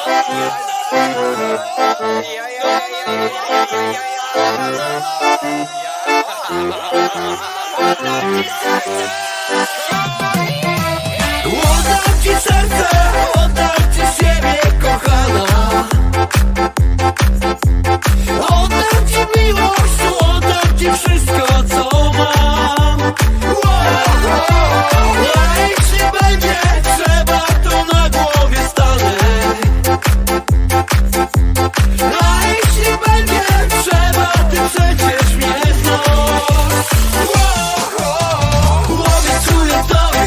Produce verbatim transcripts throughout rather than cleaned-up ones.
Oddam ci serce, oddam ci siebie, kochana. Oddam ci miłość, oddam ci wszystko, co mam. Nic nie będzie, trzeba to na głowie stanę. Nic nie będzie, trzeba, ty przecież mnie znasz. Obiecuję tobie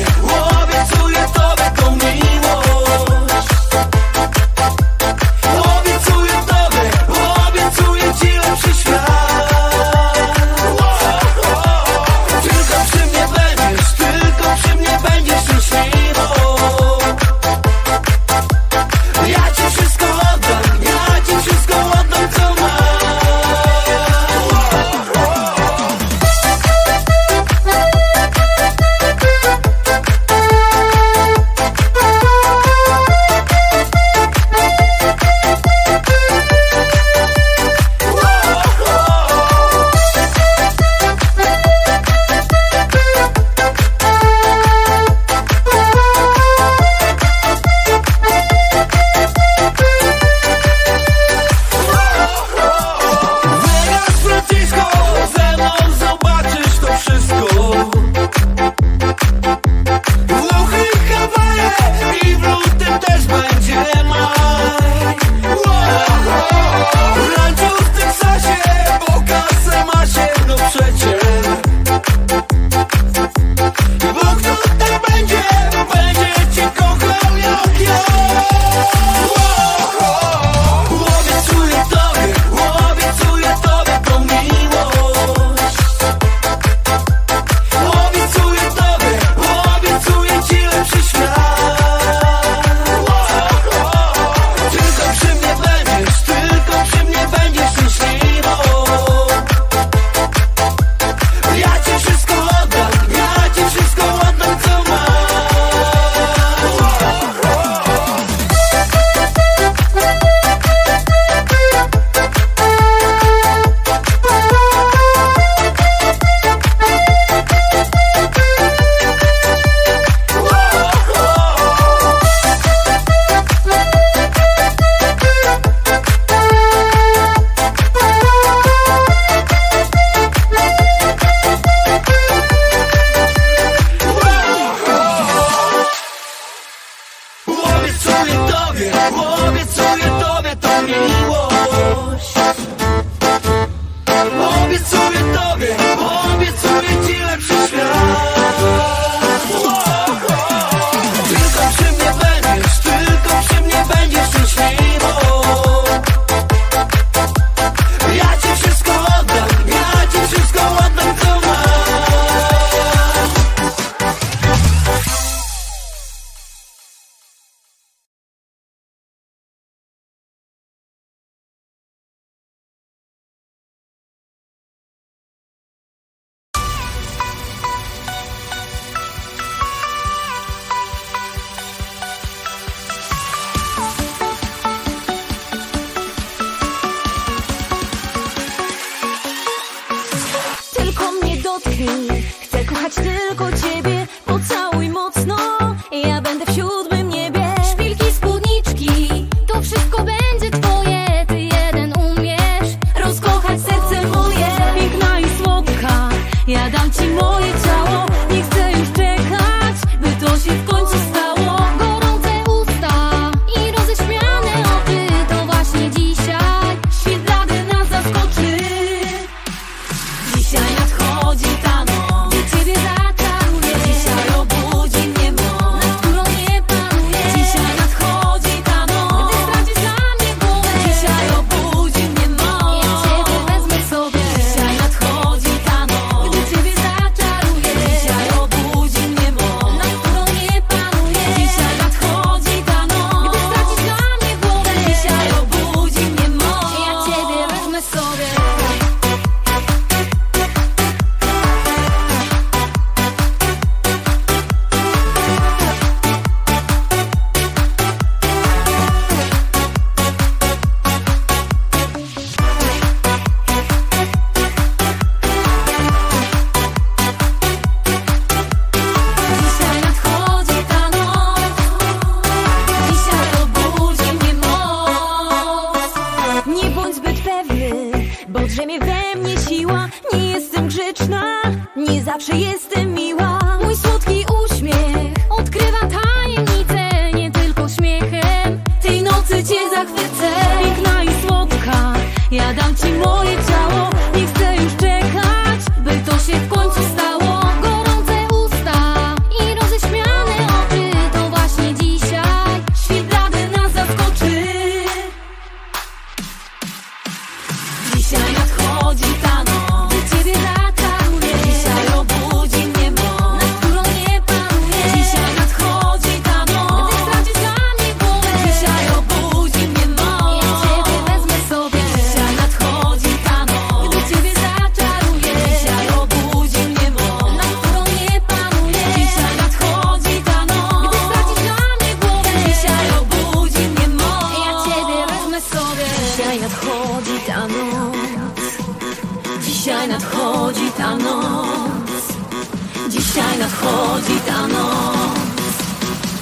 tą miłość. Obiecuję tobie, obiecuję ci lepszy świat. Tylko przy mnie będziesz, tylko przy mnie będziesz szczęśliwą. Ja ci wszystko oddam, ja ci wszystko oddam, co mam. Chcę kochać tylko ciebie, pocałuj mocno, ja będę w siódmym niebie. Szpilki, spódniczki, to wszystko będzie twoje, ty jeden umiesz rozkochać serce moje. Piękna i słodka, ja dam ci moje ciało, nie chcę już czekać, by to się w końcu stało. Gorące usta i roześmiane oczy, to właśnie dzisiaj świt blady nas zaskoczy. Dzisiaj nadchodzi ta noc, ciebie zaczaruję. zawsze jestem miła. Mój słodki uśmiech odkrywa tajemnicę, nie tylko śmiechem tej nocy cię zachwycę. Piękna i słodka, ja dam ci moje ciało. Nie chcę już czekać, by to się w końcu stało. Gorące usta i roześmiane oczy, to właśnie dzisiaj świt rady nas zaskoczy. Dzisiaj nadchodzi ta noc.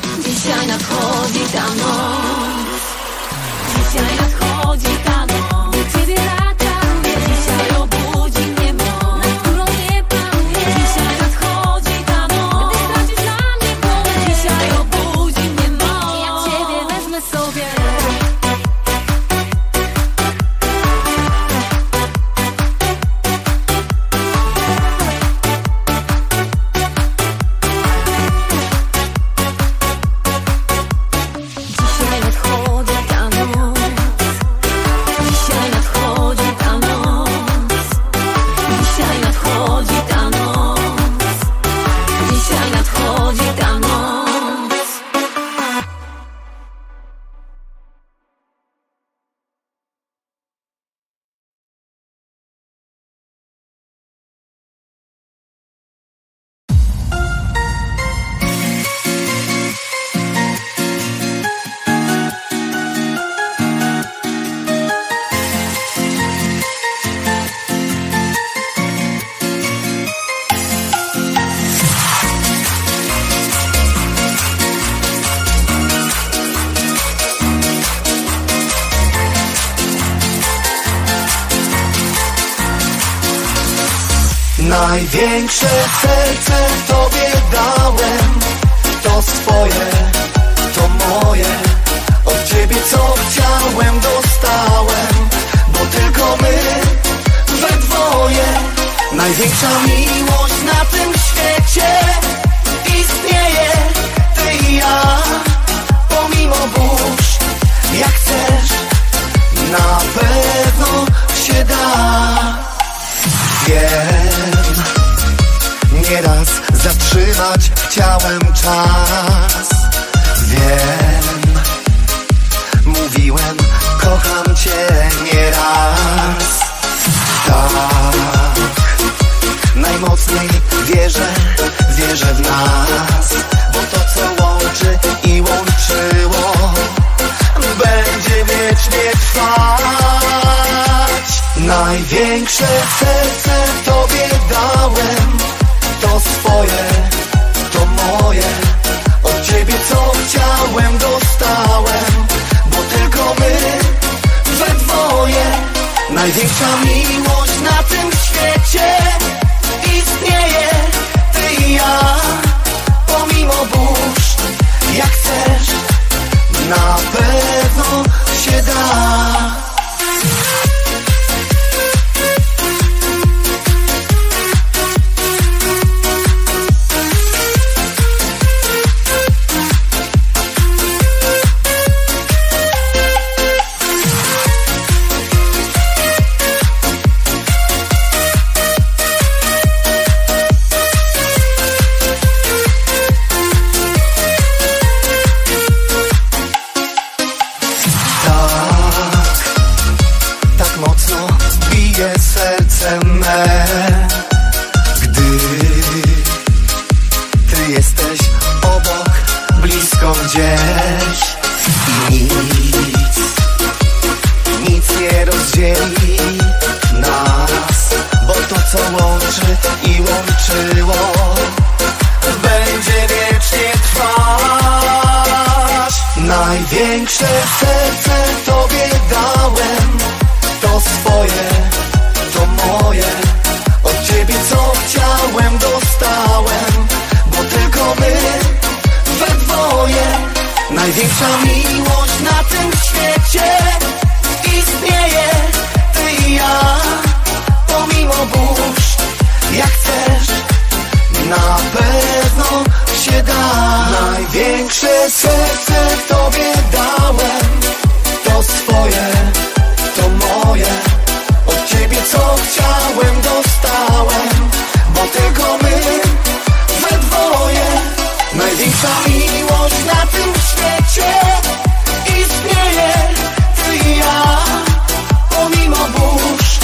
Dzisiaj nadchodzi ta noc. Dzisiaj nadchodzi ta noc. Dzisiaj nadchodzi ta noc. Dzisiaj nadchodzi ta noc. Dzisiaj nadchodzi ta noc. Do ciebie lata, dzisiaj obudzi niebo, nad którą nie panuje. Dzisiaj nadchodzi ta noc, gdy stracisz dla mnie głowę. Dzisiaj obudzi mnie moc, ja ciebie wezmę sobie. Największe serce Tobie dałem, to swoje, to moje. Od Ciebie co chciałem dostałem, bo tylko my we dwoje. Największa miłość na tym świecie istnieje, Ty i ja. Pomimo burz, jak chcesz, na pewno się da. Wiem, nieraz zatrzymać chciałem czas. Wiem, mówiłem, kocham cię nieraz. Tak, najmocniej wierzę, wierzę w nas, bo to co łączy i łączyło, będzie wiecznie trwać. Największe serce Tobie dałem, to swoje, to moje. Od Ciebie co chciałem dostałem, bo tylko my we dwoje. Największa miłość na tym świecie istnieje, Ty i ja. Pomimo burz, jak chcesz, na pewno się da. Największe serce Tobie dałem, to swoje, to moje. Od Ciebie co chciałem dostać. Największa miłość na tym świecie istnieje, ty i ja. Pomimo burz, jak chcesz, na pewno się da. Największe serce tobie dałem, to swoje, to moje. Od ciebie co chciałem dostałem, bo tylko my we dwoje. Największa miłość na tym świecie istnieje, ty i ja. Pomimo burz,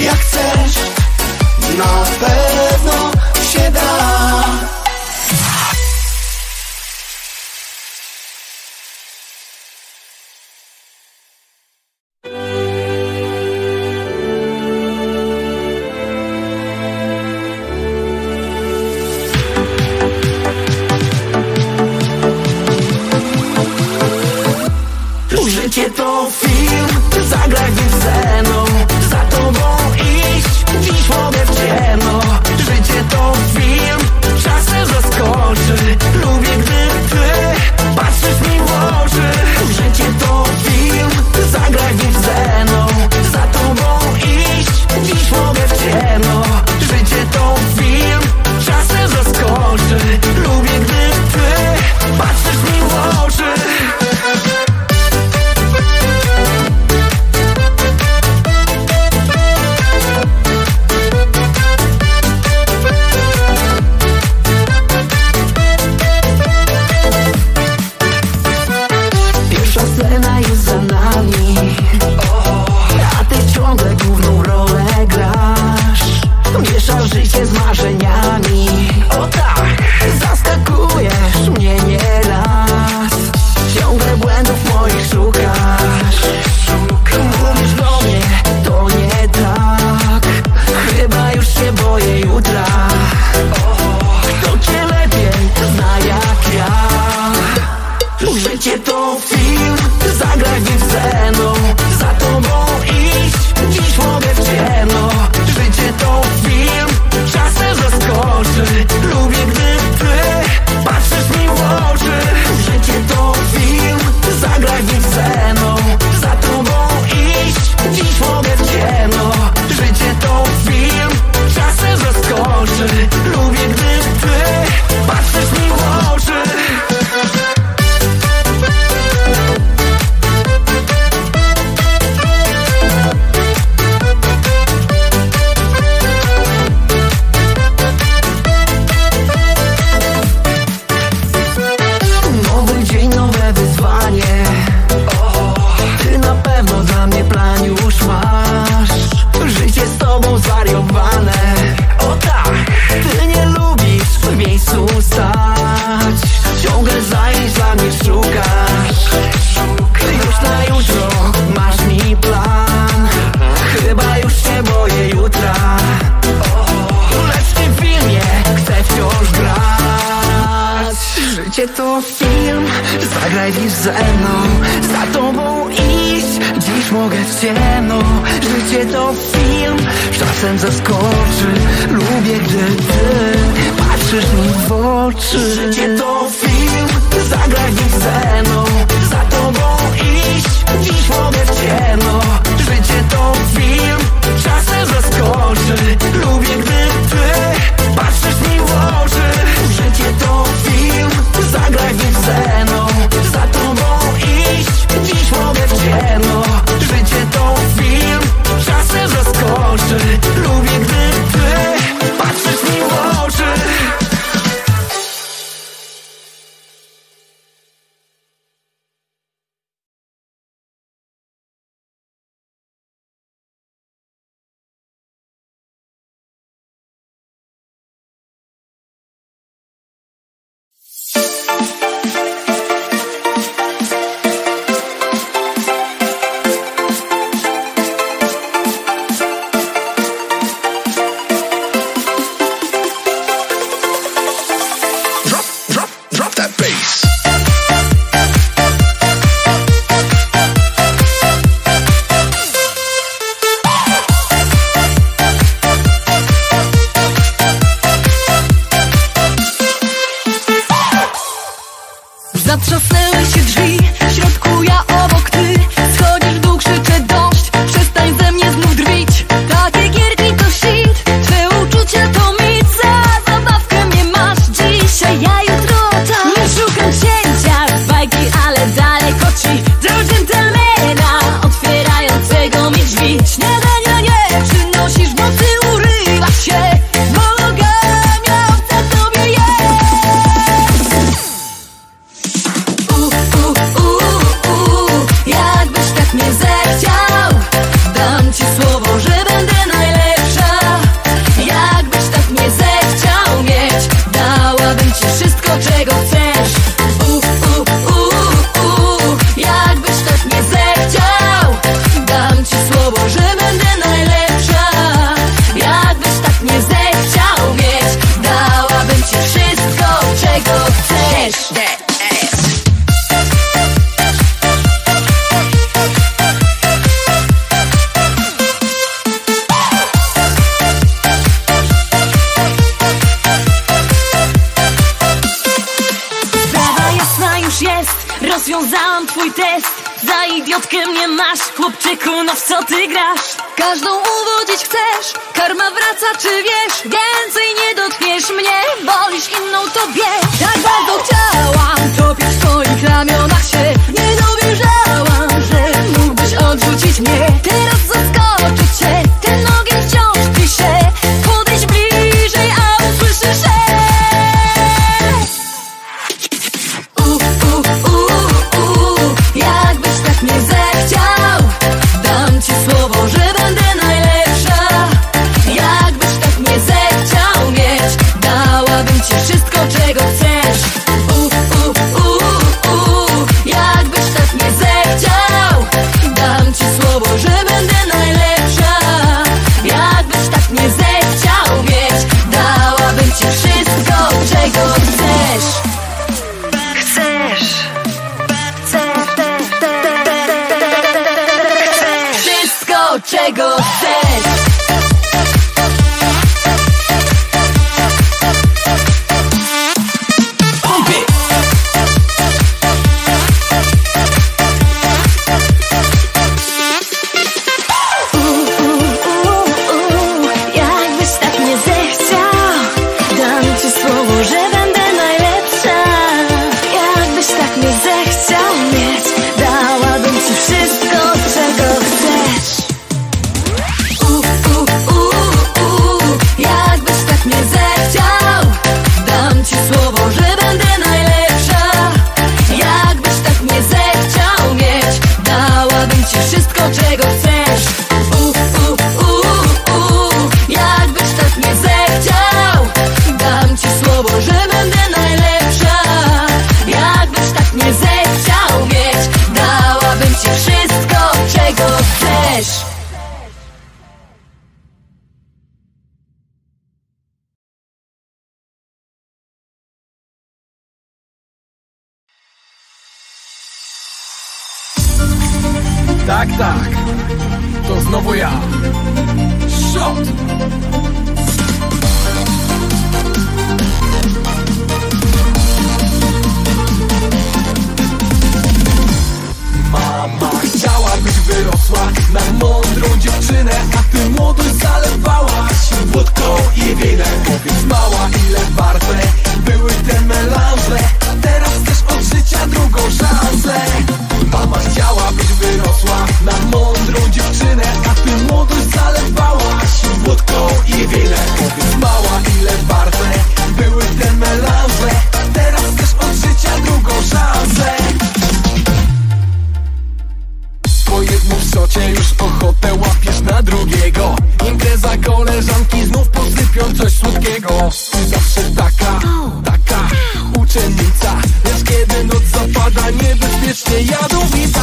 jak chcesz, na pewno się da. Życie to film, zagraj więc ze mną, za tobą iść, dziś mogę w ciemno. Życie to film, czasem zaskoczy, lubię gdy ty patrzysz mi w oczy. Życie to film, zagraj więc ze mną, za tobą iść, dziś mogę w ciemno. Życie to film, czasem zaskoczy, lubię gdy ty patrzysz mi w oczy. Życie z marzeniami, o tak, zaskakujesz mnie nieraz. Ciągle błędów moich szukasz, mówisz do mnie, to nie tak. Chyba już się boję jutra. Kto cię lepiej zna jak ja? Życie to film, zagraj więc ze mną, za tobą iść, dziś mogę w ciemno. Życie to film, czasem zaskoczy, lubię gdy ty patrzysz mi w oczy. Życie to film, zagraj więc ze mną, za tobą iść, dziś mogę w ciemno. Życie to film, czasem zaskoczy, lubię gdy ty patrzysz mi w oczy. Życie to film, zagraj dziś ze mną, za tobą iść, dziś mogę w ciemno. Życie to film, czasem zaskoczy, lubię gdy ty patrzysz mi w oczy. Życie to film, zagraj dziś ze mną, za tobą iść, dziś mogę w ciemno. Życie to film, czasem zaskoczy, lubię gdy ty patrzysz mi w oczy. Życie to film, zagraj więc ze mną, za tobą iść, dziś mogę w ciemno. Życie to film, czasem zaskoczy, lubię gdy ty patrzysz mi w oczy. masz, chłopczyku, no w co ty grasz? Każdą uwodzić chcesz, karma wraca, czy wiesz? Więcej nie dotkniesz mnie, wolisz inną to bierz. Tak bardzo chciałam topić w twoich ramionach się, nie dowierzałam, że mógłbyś odrzucić mnie. Teraz zaskoczy cię ten ogień, wciąż pisze. Podejdź bliżej, a usłyszysz czego chcesz. Jakbyś tak mnie zechciał, dam ci słowo, że będę najlepsza. Jakbyś tak mnie zechciał mieć, dałabym ci wszystko, czego chcesz. Tak, tak, to znowu ja. Szot! Mama chciała, byś wyrosła na mądrą dziewczynę, a ty młodość zalewałaś wódką i winem. Powiedz mała, ile warte były te melanże, teraz też od życia drugą szansę. Mama chciała, byś wyrosła na mądrą dziewczynę, a ty młodość zalewałaś wódką i winem. Powiedz mała, ile warte były te melanże, teraz też od życia drugą szansę. Po jednym szocie już ochotę łapiesz na drugiego. Impreza koleżanki znów posypią coś słodkiego. Zawsze taka, taka uczennica, lecz kiedy noc zapada, niebezpiecznie jadowita.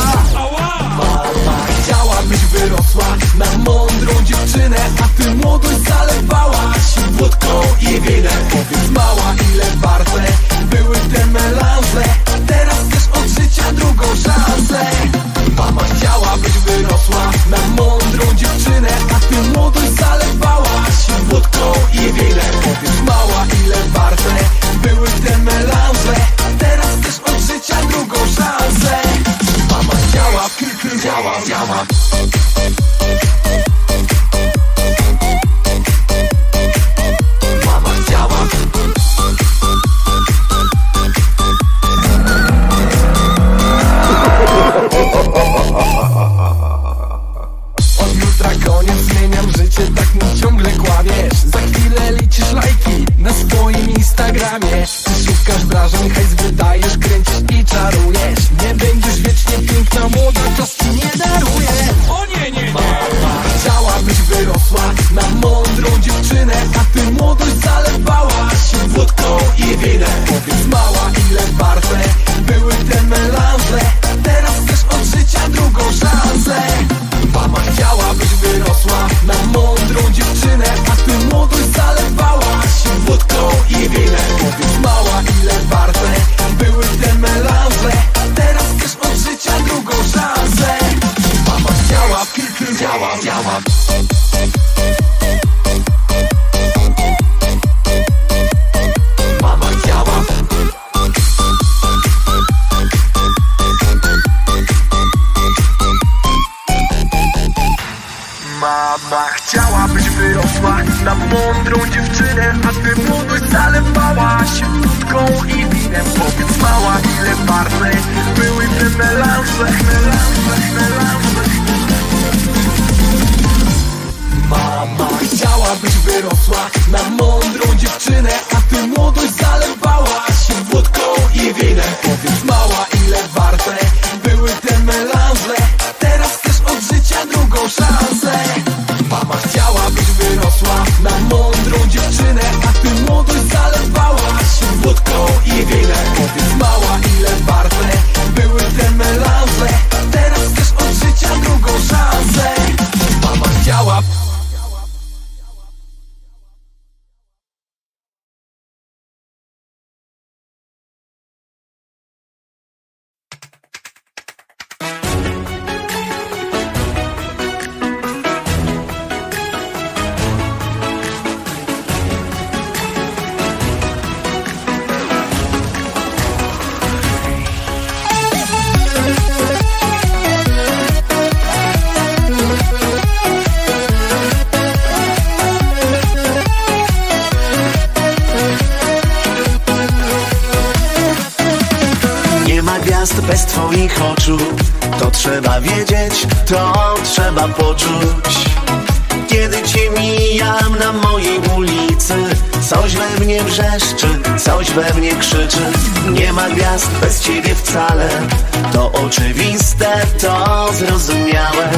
Mama chciała, byś wyrosła na mądrą dziewczynę, a ty młodość zalewałaś wódką i winem. Powiedz mała, ile warte były te melanże, teraz też od życia drugą szansę. Mama chciała, byś wyrosła na mądrą dziewczynę, a ty młodość zalewałaś wódką i winem. Powiedz mała, ile warte były te melanże, teraz też od życia drugą szansę. Mama chciała, chciała, chciała. mama chciała, byś wyrosła na mądrą dziewczynę, a ty młodość zalewałaś wódką i winem. Powiedz mała, ile warte były te melanże, melanże, melanże. Mama chciała, byś wyrosła na mądrą dziewczynę, a ty młodość zalewałaś wódką i winem. Powiedz mała, ile warte były te melanże, teraz chcesz od życia drugą szansę. Mama chciała, byś wyrosła na mądrą dziewczynę, a ty młodość zalewałaś wódką i winem. Powiedz mała, ile warte były te melanże, teraz chcesz od życia drugą szansę. Mama chciała. Bez twoich oczu, to trzeba wiedzieć, to trzeba poczuć. Kiedy cię mijam na mojej ulicy, coś we mnie wrzeszczy, coś we mnie krzyczy. Nie ma gwiazd bez ciebie wcale, to oczywiste, to zrozumiałe.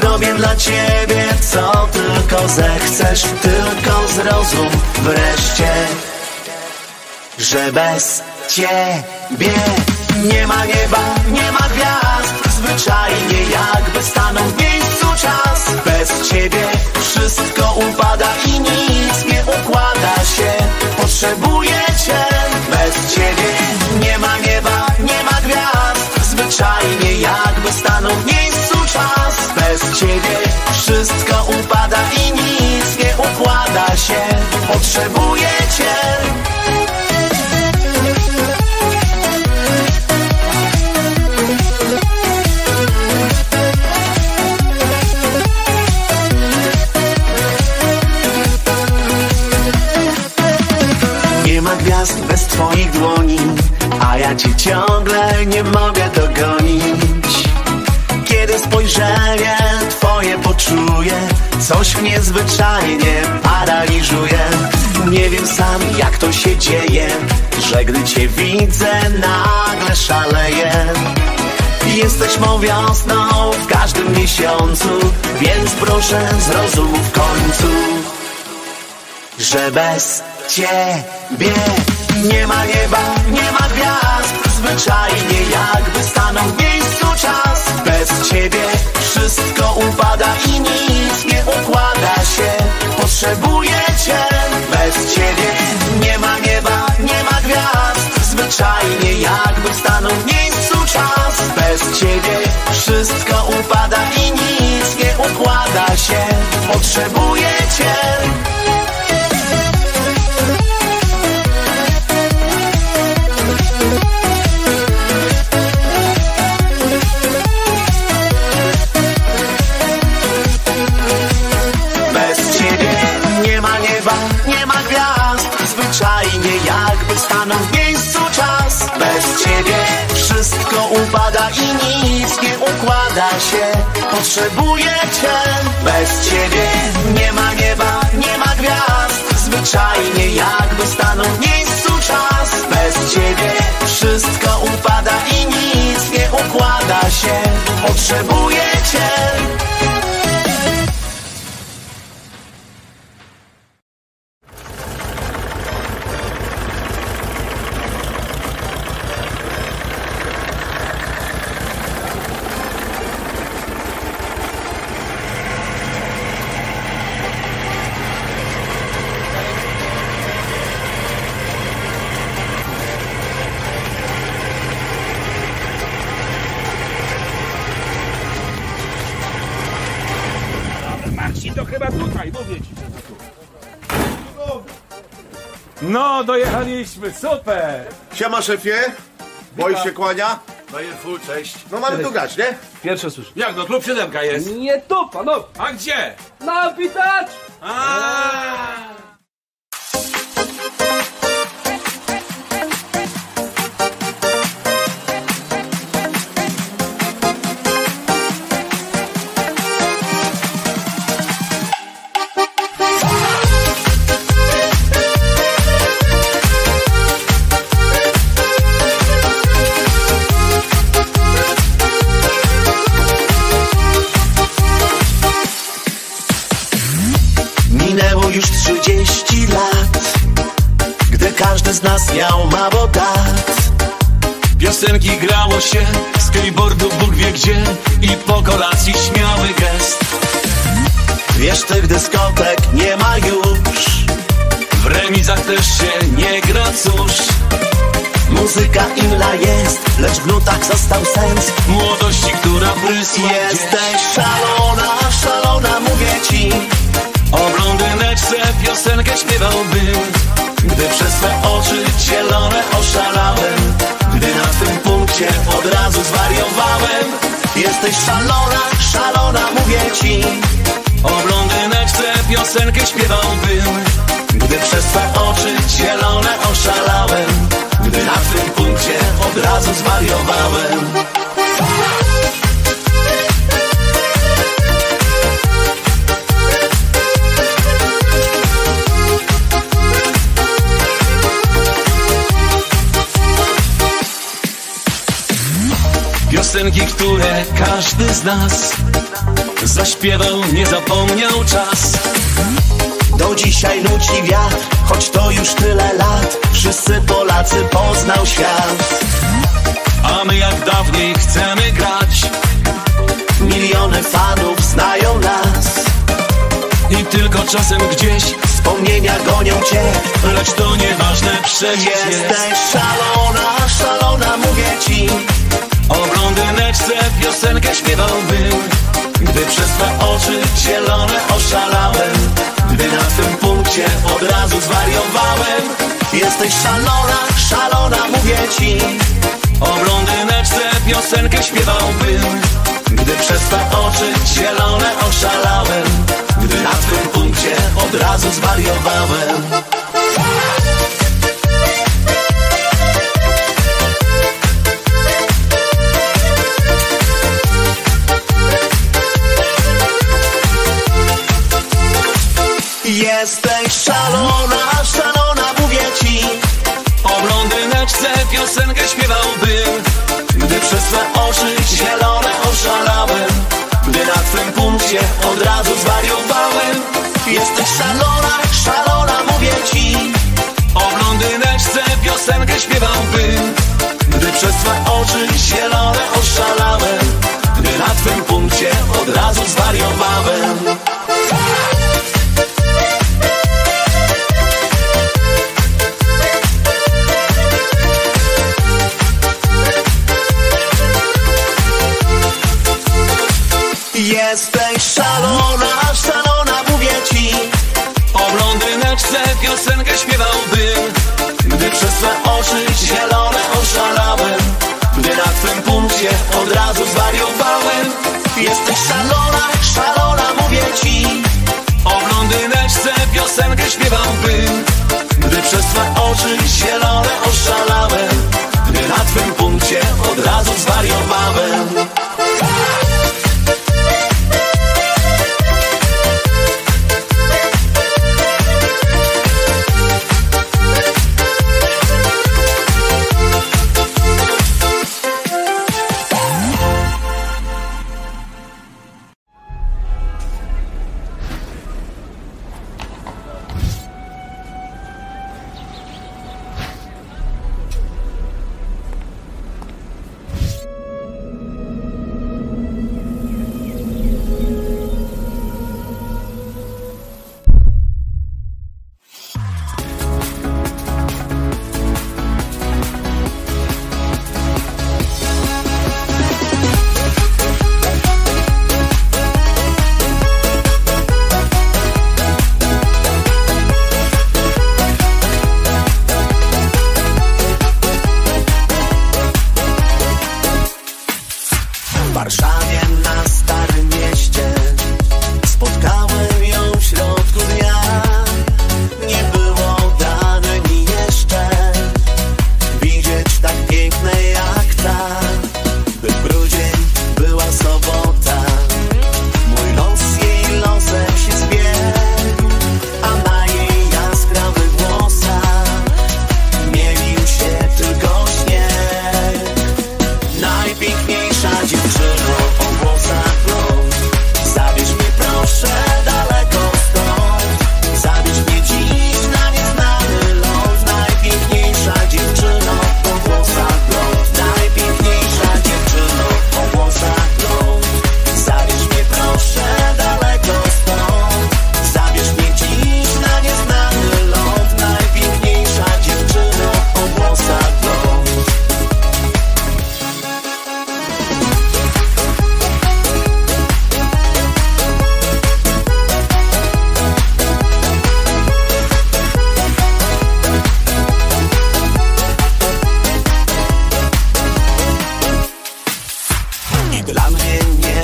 Zrobię dla ciebie, co tylko zechcesz, tylko zrozum wreszcie, że bez ciebie nie ma nieba, nie ma gwiazd, zwyczajnie jakby stanął w miejscu czas. Bez ciebie wszystko upada i nic nie układa się, potrzebuję cię. Bez ciebie nie ma nieba, nie ma gwiazd, zwyczajnie jakby stanął w miejscu czas. Bez ciebie wszystko upada i nic nie układa się, potrzebuję cię. Bez twoich dłoni, a ja cię ciągle nie mogę dogonić. Kiedy spojrzenie twoje poczuję, coś mnie zwyczajnie paraliżuje. Nie wiem sam, jak to się dzieje, że gdy cię widzę, nagle szaleję. Jesteś mą wiosną w każdym miesiącu, więc proszę zrozum w końcu, że bez ciebie nie ma nieba, nie ma gwiazd, zwyczajnie jakby stanął w miejscu czas. Bez ciebie wszystko upada i nic nie układa się, potrzebuję cię. Bez ciebie nie ma nieba, nie ma gwiazd, zwyczajnie jakby stanął w miejscu czas. Bez ciebie wszystko upada i nic nie układa się, potrzebuję cię. Zwyczajnie jakby stanął w miejscu czas. Bez ciebie wszystko upada i nic nie układa się, potrzebuję cię. Bez ciebie nie ma nieba, nie ma gwiazd, zwyczajnie jakby stanął w miejscu czas. Bez ciebie wszystko upada i nic nie układa się, potrzebuję cię. No, dojechaliśmy, super! Siema szefie, boisz się kłania? No i full, cześć. No mamy tu grać, nie? Pierwsze słyszę. Jak, no klub siódemka jest. Nie tu, panowie. A gdzie? Na pitacz. Aaaa. Już trzydzieści lat, gdy każdy z nas miał mało lat. Piosenki grało się, skateboardu Bóg wie gdzie i po kolacji śmiały gest. Wiesz, tych dyskotek nie ma już, w remizach też się nie gra, cóż. Muzyka inna jest, lecz w nutach został sens młodości, która prysła. Jesteś szalona, szalona, mówię ci. O blondyneczce piosenkę śpiewałbym, gdy przez te oczy zielone oszalałem, gdy na tym punkcie od razu zwariowałem. Jesteś szalona, szalona, mówię ci. O blondyneczce piosenkę śpiewałbym, gdy przez te oczy zielone oszalałem, gdy na tym punkcie od razu zwariowałem. Piosenki, które każdy z nas zaśpiewał, nie zapomniał czas. Do dzisiaj nuci wiatr, choć to już tyle lat. Wszyscy Polacy poznał świat. A my jak dawniej chcemy grać, miliony fanów znają nas. I tylko czasem gdzieś wspomnienia gonią cię, lecz to nieważne, przecież jesteś szalona, szalona, mówię ci. O blondyneczce piosenkę śpiewałbym, gdy przez te oczy zielone oszalałem, gdy na tym punkcie od razu zwariowałem. Jesteś szalona, szalona, mówię ci. O blondyneczce piosenkę śpiewałbym, gdy przez te oczy zielone oszalałem, gdy na tym punkcie od razu zwariowałem. Jesteś szalona, szalona, mówię ci. O blondyneczce piosenkę śpiewałbym, gdy przez te oczy zielone oszalałem, gdy na twym punkcie od razu zwariowałem. Jesteś szalona, szalona, mówię ci. O blondyneczce piosenkę śpiewałbym, gdy przez te oczy zielone oszalałem, gdy na twym punkcie od razu zwariowałem. Jesteś szalona, szalona, mówię ci. O blondyneczce piosenkę śpiewałbym, gdy przez te oczy zielone oszalałem, gdy na twym punkcie od razu zwariowałem. Jesteś szalona, szalona, mówię ci. O blondyneczce piosenkę śpiewałbym, gdy przez te oczy zielone oszalałem, gdy na twym punkcie od razu zwariowałem.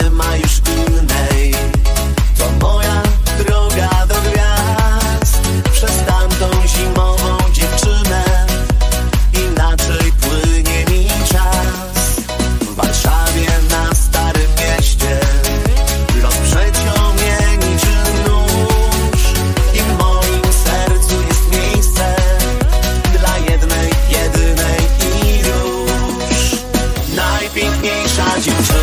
nie ma już innej. To moja droga do gwiazd. Przez tamtą zimową dziewczynę inaczej płynie mi czas. W Warszawie na Starym Mieście los przeciął mnie niczym nóż. I w moim sercu jest miejsce dla jednej, jedynej i już. Najpiękniejsza dziewczyna.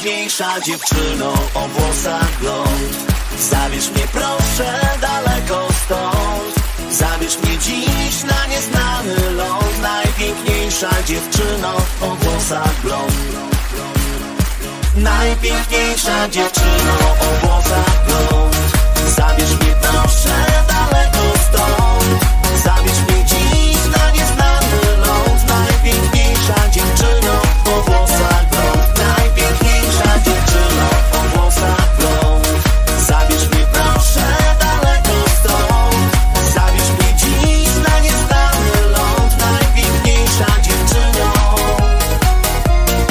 Najpiękniejsza dziewczyno, o włosach blond. Zabierz mnie proszę daleko stąd. Zabierz mnie dziś na nieznany ląd. Najpiękniejsza dziewczyno, o włosach blond. Najpiękniejsza dziewczyno, o włosach blond. Zabierz mnie proszę daleko stąd. Zabierz mnie dziś na nieznany ląd. Najpiękniejsza dziewczyno, o włosach blond. Najpiękniejsza dziewczyno, o włosach blond. Zabierz mnie proszę daleko stąd. Zabierz mnie dziś na nieznany ląd. Najpiękniejsza dziewczyno, o włosach blond.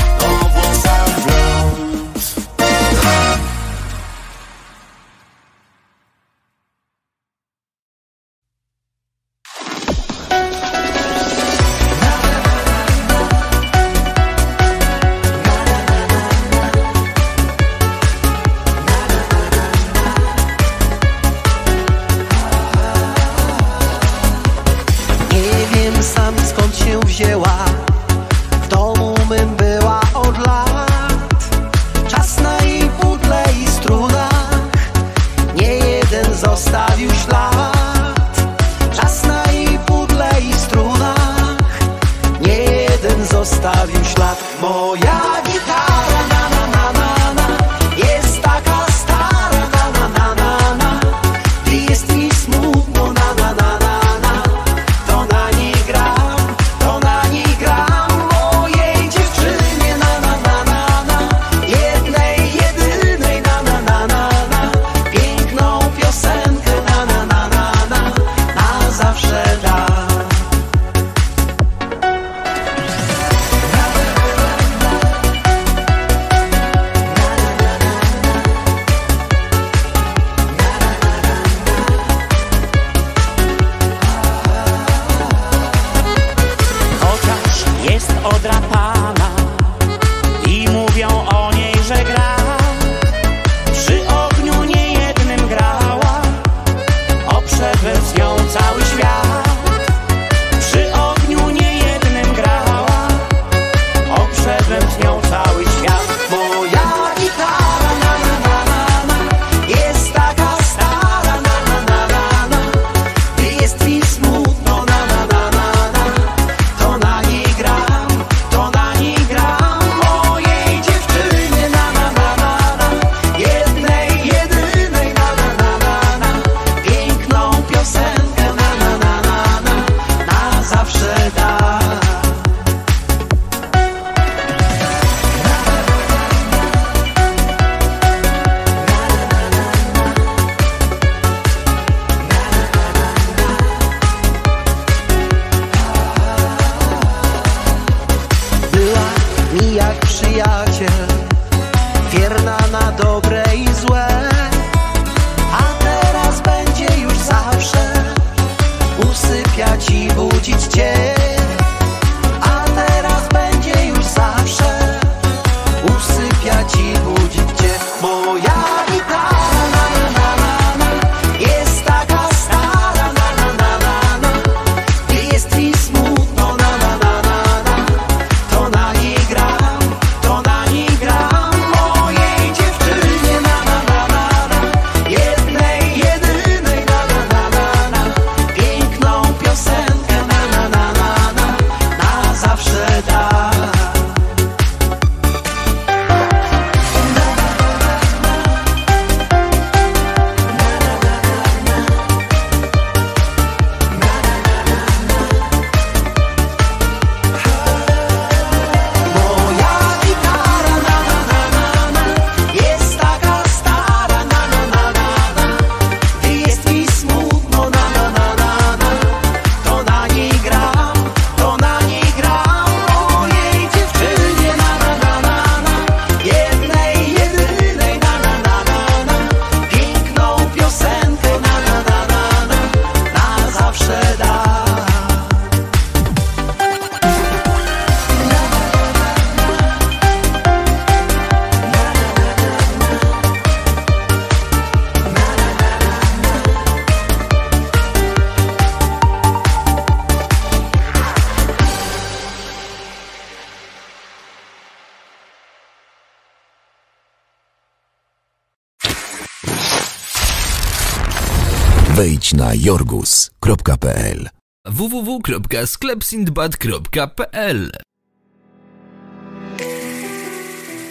Wejdź na jorgus kropka pl w w w kropka sklep sindbad kropka pl.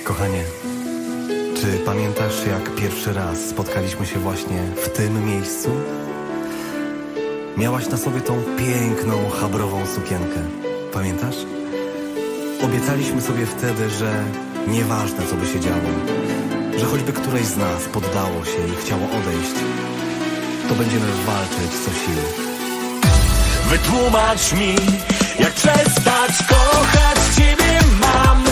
Kochanie, czy pamiętasz, jak pierwszy raz spotkaliśmy się właśnie w tym miejscu? Miałaś na sobie tą piękną, chabrową sukienkę. Pamiętasz? Obiecaliśmy sobie wtedy, że nieważne, co by się działo, że choćby któreś z nas poddało się i chciało odejść, to będziemy walczyć co siły. Wytłumacz mi, jak przestać kochać Ciebie mam.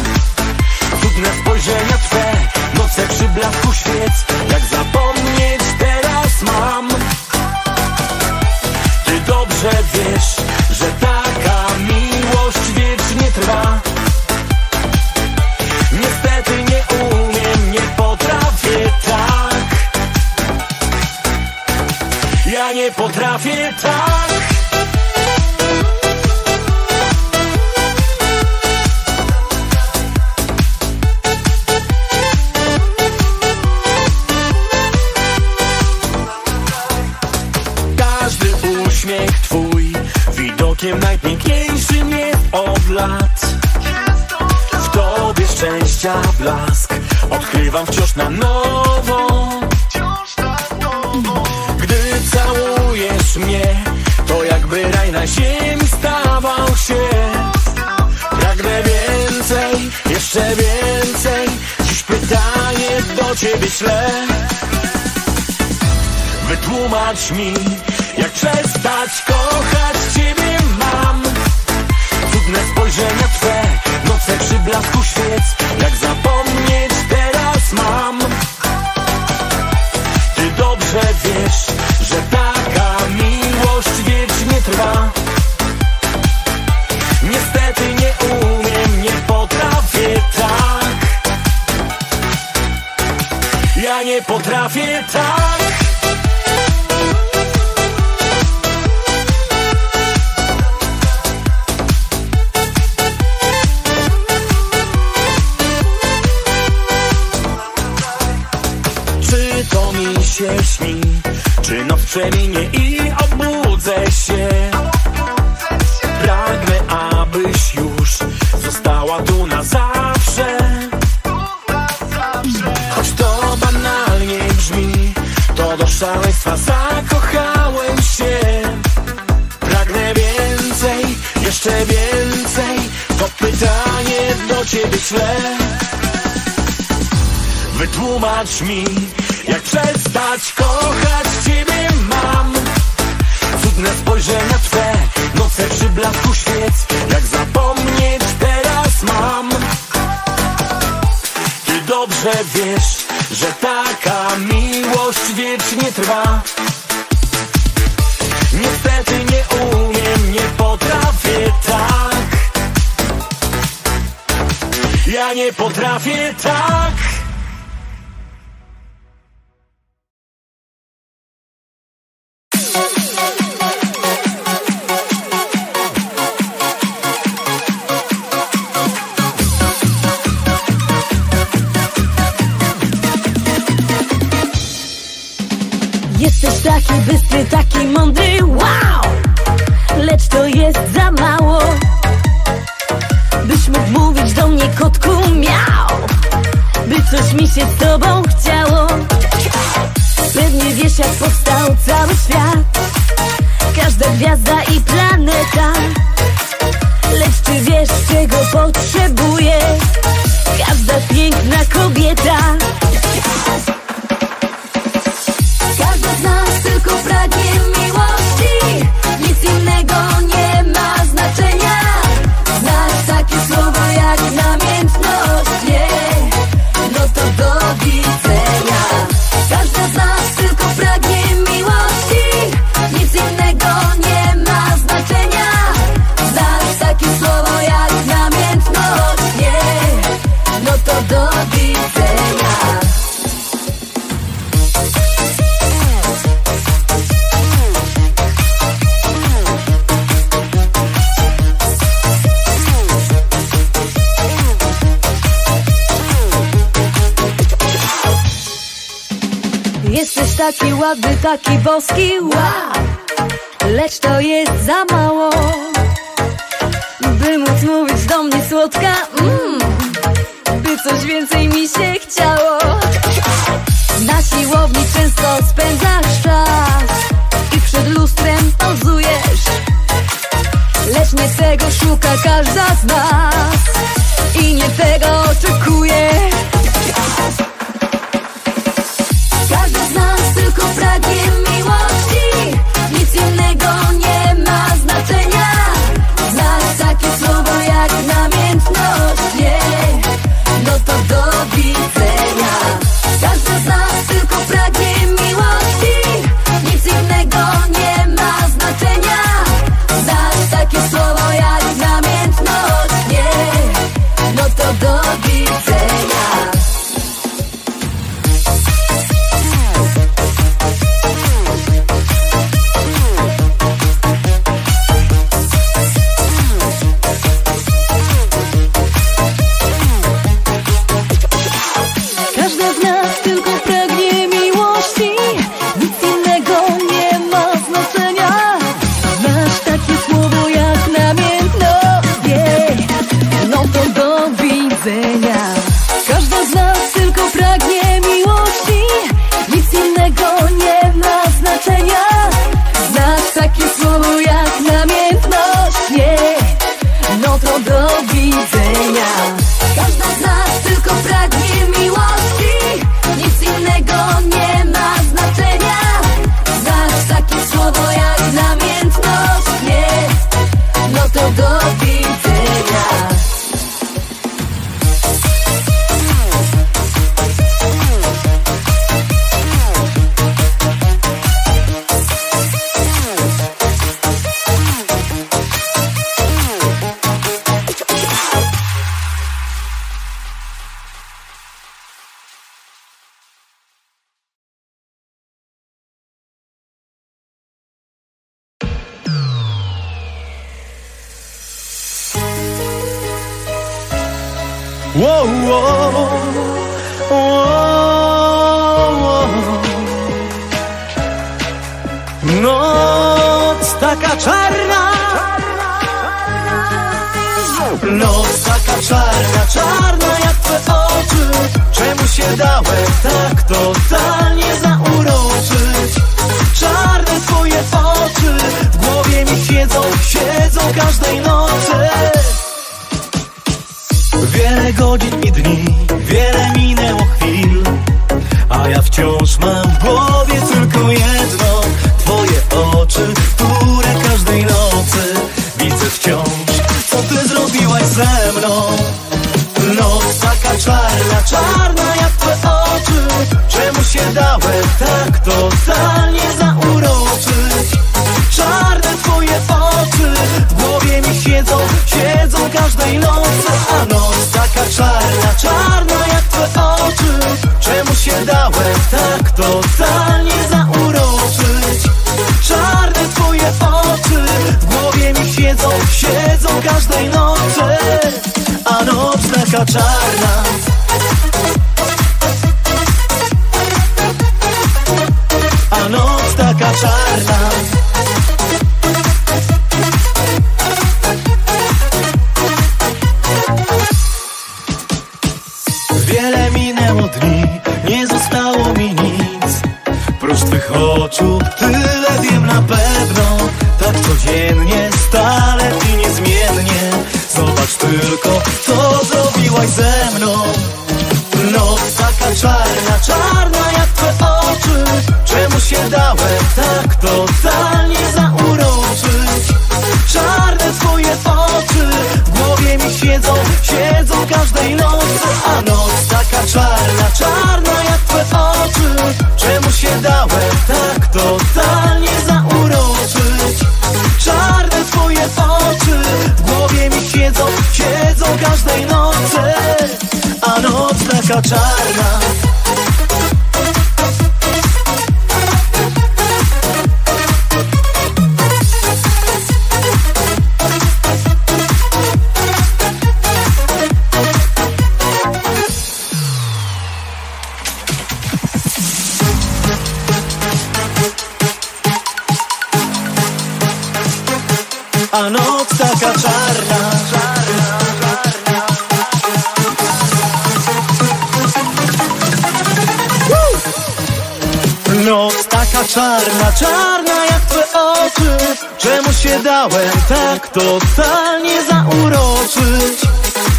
Cudne spojrzenia Twe, noce przy blasku świec, jak zapomnieć teraz mam. Ty dobrze wiesz, że taka miłość wiecznie trwa. Niestety nie umiem, nie potrafię tak. Ja nie potrafię tak. Każdy uśmiech Twój widokiem najpiękniejszym jest od lat. W Tobie szczęścia blask odkrywam wciąż na nowo. Gdy całujesz mnie, to jakby raj na ziemi stawał się. Pragnę więcej, jeszcze więcej, dziś pytanie do Ciebie ślę. Wytłumacz mi, jak przestać kochać Ciebie mam. Cudne spojrzenia Twe, noce przy blasku świec, jak zapomnieć teraz mam. Ty dobrze wiesz, że taka miłość wiecznie trwa. Niestety nie umiem, nie potrafię tak. Ja nie potrafię tak. Się śni, czy noc przeminie i obudzę się. Pragnę, abyś już została tu na zawsze. Choć to banalnie brzmi, to do szaleństwa zakochałem się. Pragnę więcej, jeszcze więcej, to pytanie do Ciebie ślę. Wytłumacz mi, jak przestać kochać Ciebie mam. Cudne spojrzenia Twe, noce przy blasku świec, jak zapomnieć teraz mam. Ty dobrze wiesz, że taka miłość wiecznie trwa. Niestety nie umiem, nie potrafię tak. Ja nie potrafię tak. Jesteś taki bystry, taki mądry, wow! Lecz to jest za mało, byś mógł mówić do mnie kotku miał, by coś mi się z tobą chciało. Pewnie wiesz, jak powstał cały świat, każda gwiazda i planeta. Lecz czy wiesz, czego potrzebuje każda piękna kobieta? Każda z nas tylko pragnie miłości, nic innego nie ma znaczenia. Znasz takie słowo jak namiętność, nie? No to do widzenia. Każda z nas tylko pragnie miłości, nic innego nie ma znaczenia. Znasz takie słowo jak namiętność, nie? No to do widzenia. Jesteś taki ładny, taki boski, wow! Lecz to jest za mało, by móc mówić do mnie słodka, mm, by coś więcej mi się chciało. Na siłowni często spędzasz czas i przed lustrem pozujesz, lecz nie tego szuka każda z nas i nie tego oczekuje. Każda z nas tylko pragnie miłości, nic innego nie ma znaczenia. Znasz takie słowo jak namiętność, nie? No to do widzenia. Każda z nas tylko pragnie miłości, nic innego nie ma znaczenia. Znasz takie słowo jak namiętność, nie? No to do widzenia. Wow, wow, wow, wow. Noc taka czarna, noc taka czarna, czarna jak twe oczy. Czemu się dałem tak totalnie zauroczyć? Czarne twoje oczy w głowie mi siedzą, siedzą każdej nocy. Wiele godzin i dni, wiele minęło chwil, a ja wciąż mam w głowie tylko jedno: twoje oczy, które każdej nocy widzę wciąż. Co ty zrobiłaś ze mną? Noc taka czarna, czarna jak twoje oczy. Czemu się dałem tak totalnie zauroczyć? Czarne twoje oczy w głowie mi siedzą, siedzą każdej nocy. A noc taka czarna, czarna jak twoje oczy. Czemu się dałem tak totalnie zauroczyć? Czarne twoje oczy w głowie mi siedzą, siedzą każdej nocy. A noc taka czarna. A noc taka czarna. Wiele minęło dni, nie zostało mi nic prócz twych oczu, tyle wiem na pewno. Tak codziennie, stale i niezmiennie. Zobacz tylko, co zrobiłaś ze mną. Noc taka czarna, czarna jak twoje oczy. Czemu się dałem tak totalnie zauroczyć? Czarne twoje oczy w głowie mi siedzą, siedzą każdej nocy. A noc taka czarna, czarna jak twoje oczy. Czemu się dałem tak totalnie zauroczyć? Czarne twoje oczy w głowie mi siedzą, siedzą każdej nocy. A noc taka czarna. a noc taka czarna. Noc taka czarna, czarna jak twoje oczy. Czemu się dałem tak totalnie zauroczyć?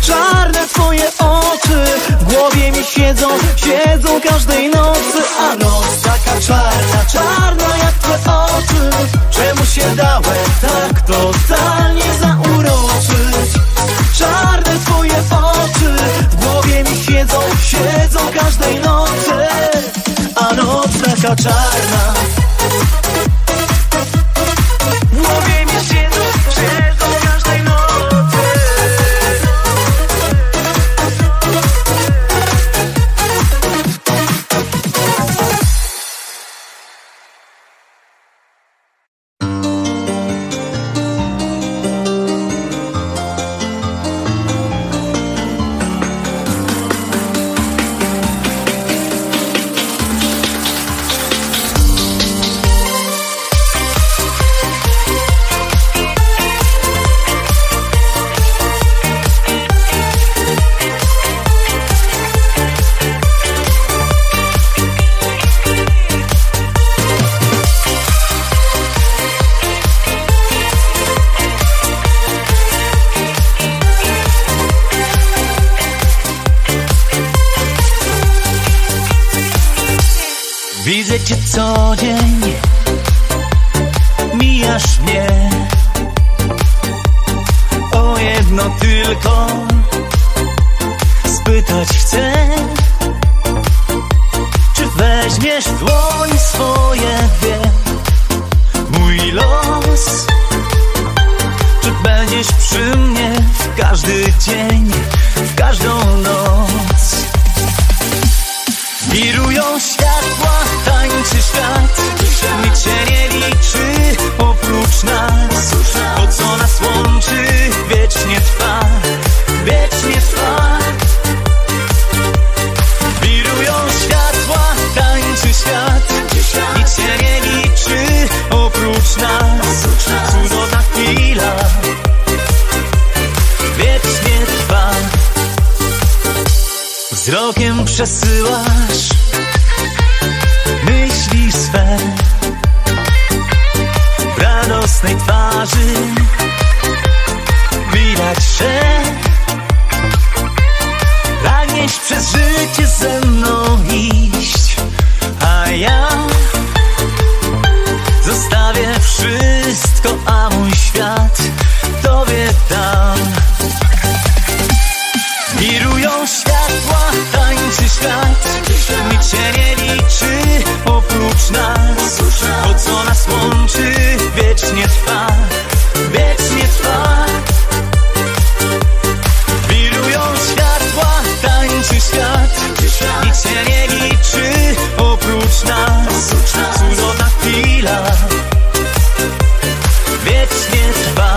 Czarne twoje oczy w głowie mi siedzą, siedzą każdej nocy. A noc taka czarna, czarna jak twoje oczy. Czemu się dałem tak totalnie zauroczyć? Czarne twoje oczy w głowie mi siedzą, siedzą każdej nocy. A noc taka czarna, w głowie mi siedzą, siedzą każdej nocy. Widzę cię co dzień, mijasz mnie. O jedno tylko spytać chcę, czy weźmiesz w dłoń swoje dwie mój los? Czy będziesz przy mnie w każdy dzień, w każdą noc? Wirują światła, tańczy świat, nic się nie liczy oprócz nas. To co nas łączy wiecznie trwa, wiecznie trwa. Wirują światła, tańczy świat, nic się nie liczy oprócz nas. Cudowna chwila wiecznie trwa. Wzrokiem przesyłasz myśli swe, w radosnej twarzy widać, że pragniesz przez życie ze mną iść, a ja zostawię wszystko, a mój świat tobie dam. Wirują światła, tańczy świat, nic się nie liczy oprócz nas. To co nas łączy wiecznie trwa, wiecznie trwa. Wirują światła, tańczy świat, nic się nie liczy oprócz nas. Cudowna chwila wiecznie trwa.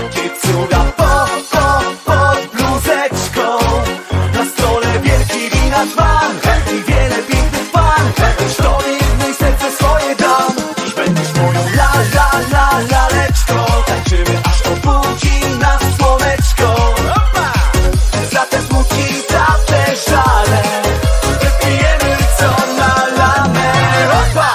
takie cuda. Pod, pod, pod bluzeczką na stole wielki winacz mam i wiele pięknych par. Choć to nie jednej serce swoje dam, dziś będziesz moją la, la, la, laleczką. Tańczymy aż obudzi nas słoneczko. Za te smutki, za te żale wypijemy co na lamę. Opa!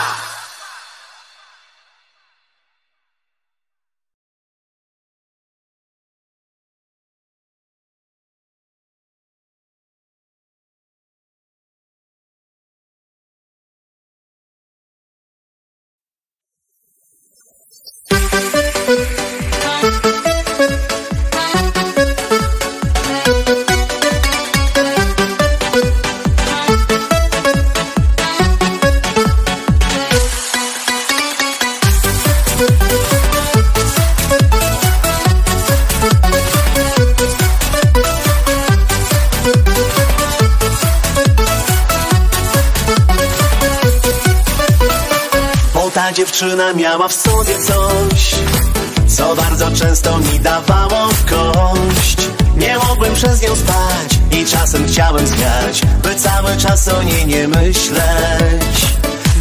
Ta dziewczyna miała w sobie coś, co bardzo często mi dawało w kość. Nie mogłem przez nią spać i czasem chciałem zgrać, by cały czas o niej nie myśleć.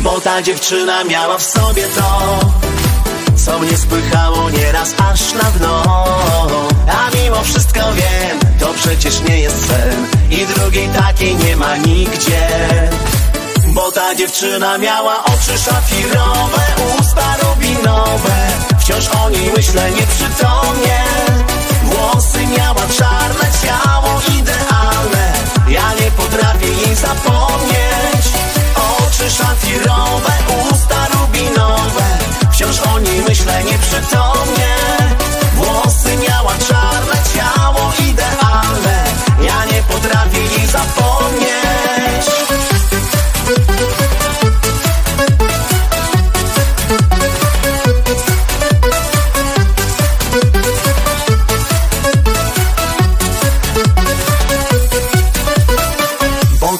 Bo ta dziewczyna miała w sobie to, co mnie spychało nieraz aż na dno. A mimo wszystko wiem, to przecież nie jest sen i drugiej takiej nie ma nigdzie. Bo ta dziewczyna miała oczy szafirowe, usta rubinowe, wciąż o niej myślę nieprzytomnie. Włosy miała czarne, ciało idealne, ja nie potrafię jej zapomnieć. Oczy szafirowe, usta rubinowe, wciąż o niej myślę nieprzytomnie. Włosy miała czarne, ciało idealne, ja nie potrafię jej zapomnieć.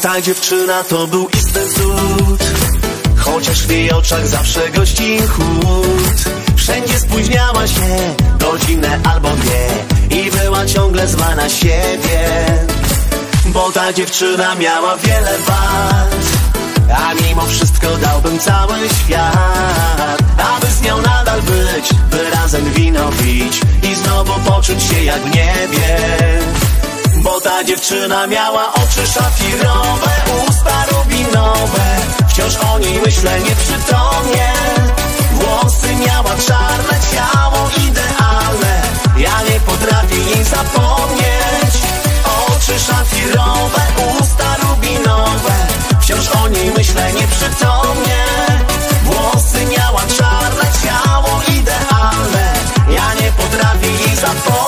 Ta dziewczyna to był istny cud, chociaż w jej oczach zawsze gości chłód. Wszędzie spóźniała się, godzinę albo dwie, i była ciągle zła na siebie. Bo ta dziewczyna miała wiele wad, a mimo wszystko dałbym cały świat, aby z nią nadal być, by razem wino pić i znowu poczuć się jak w niebie. Bo ta dziewczyna miała oczy szafirowe, usta rubinowe, wciąż o niej myślę nieprzytomnie. Włosy miała czarne, ciało idealne, ja nie potrafię jej zapomnieć. Oczy szafirowe, usta rubinowe, wciąż o niej myślę nieprzytomnie. Włosy miała czarne, ciało idealne, ja nie potrafię jej zapomnieć.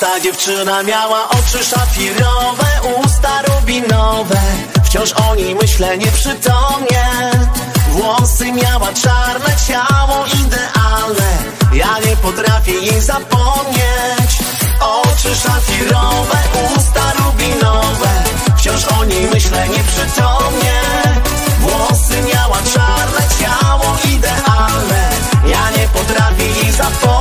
Ta dziewczyna miała oczy szafirowe, usta rubinowe, wciąż o niej myślę nieprzytomnie. Włosy miała czarne, ciało idealne, ja nie potrafię jej zapomnieć. Oczy szafirowe, usta rubinowe, wciąż o niej myślę nieprzytomnie. Włosy miała czarne, ciało idealne, ja nie potrafię jej zapomnieć.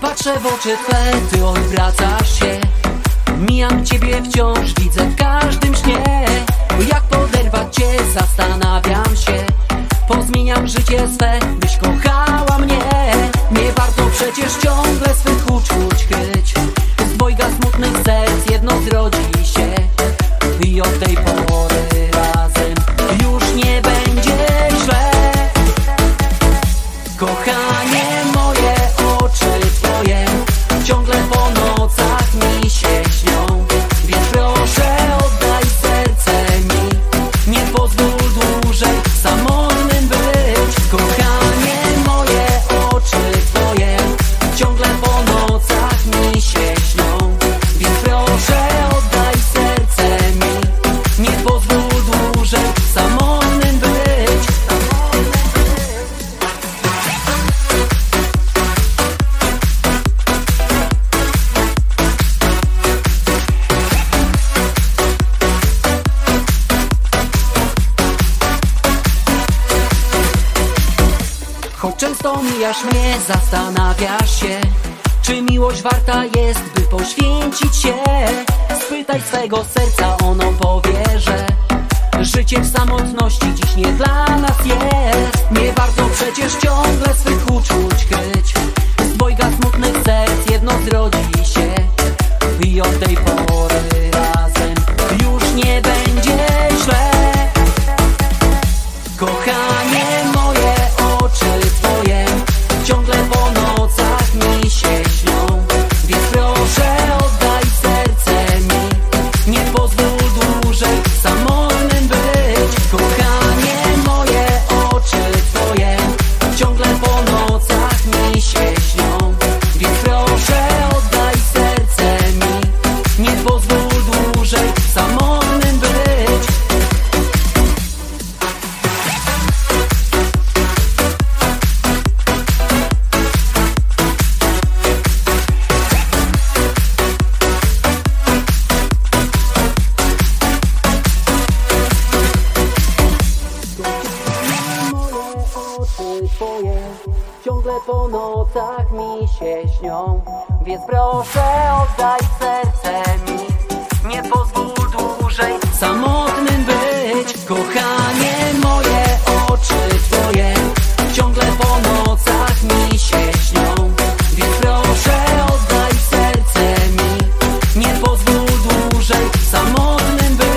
Patrzę w oczy Twe, Ty odwracasz się. Mijam Ciebie wciąż, widzę w każdym śnie. Jak poderwać Cię, zastanawiam się. Pozmieniam życie swe, byś kochała mnie. Nie warto przecież ciągle swych huć, huć, chyć. Z dwojga smutnych serc jedno zrodzi się i od tej pory razem już nie będzie źle. Kochanie moje, oczy twoje ciągle po nocach mi się śnią, więc proszę oddaj serce mi, nie pozwól dłużej samotnym być. Kochanie moje, oczy twoje ciągle po nocach mi się śnią, więc proszę oddaj serce mi, nie pozwól dłużej samotnym być. Choć często mijasz mnie, zastanawiasz się, czy miłość warta jest, by poświęcić się. Spytaj swego serca, ono powie, że życie w samotności dziś nie dla nas jest. Nie warto przecież ciągle swych uczuć kryć, z dwojga smutnych serc jedno zrodzi się i od tej pory razem już nie będzie źle. Kochanie moje, oczy twoje ciągle po nocach mi się śnią, więc proszę oddaj serce mi, nie pozwól dłużej samotnym być. Kochanie moje, oczy twoje ciągle po nocach mi się śnią, więc proszę oddaj serce mi, nie pozwól dłużej samotnym być. Oczy twoje ciągle po nocach mi się śnią, więc proszę oddaj serce mi, nie pozwól dłużej samotnym być. Kochanie moje, oczy twoje ciągle po nocach mi się śnią, więc proszę oddaj serce mi, nie pozwól dłużej samotnym być.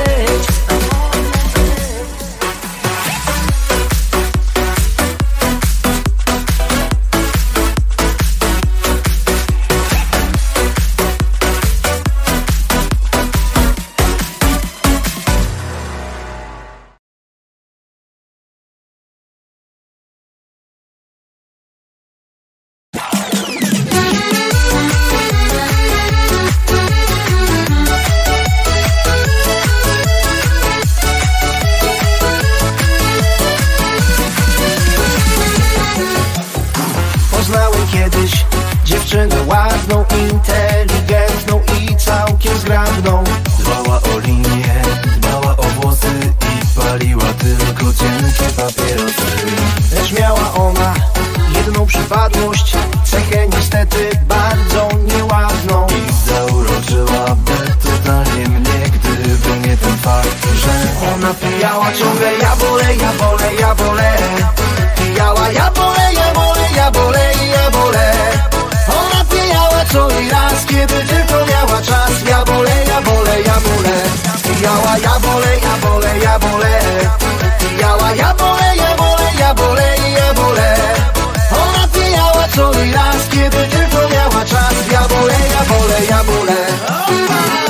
Dziewczynę ładną, inteligentną i całkiem zgrabną. Dbała o linię, dbała o włosy i paliła tylko cienkie papierosy. Lecz miała ona jedną przypadłość, cechę niestety bardzo nieładną. I zauroczyłaby totalnie mnie, gdyby nie ten fakt, że ona pijała ciągle. Ja wolę, ja wolę, ja wolę. Pijała, ja wolę, ja wolę, ja wolę i ja wolę. Ona pijała co i raz, kiedy tylko miała czas. Ja wolę, ja wolę, ja wolę. Pijała, ja wolę, ja wolę, ja wolę. Pijała, ja wolę, ja wolę, ja wolę i ja wolę. Ona pijała co i raz, kiedy tylko miała czas. Ja wolę, ja wolę, ja wolę.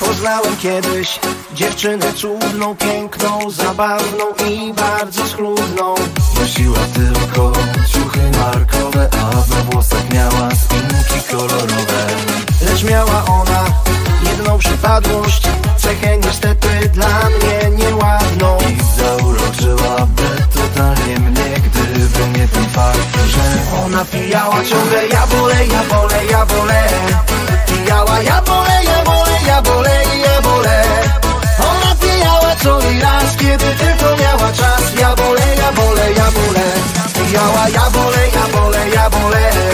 Poznałem kiedyś dziewczynę cudną, piękną, zabawną i bardzo schludną. Nosiła tylko ciuchy markowe, a we włosach miała spinki kolorowe. Lecz miała ona jedną przypadłość, cechę niestety dla mnie nieładną. I zauroczyłaby totalnie mnie, gdyby nie ten fakt, że ona pijała ciągle. Ja wolę, ja wolę, ja wolę. Pijała, ja wolę, ja wolę, ja wolę i ja wolę. Ona pijała co i raz, kiedy tylko miała czas. Ja wolę, ja wolę, ja wolę. Pijała, ja wolę, ja wolę, ja wolę.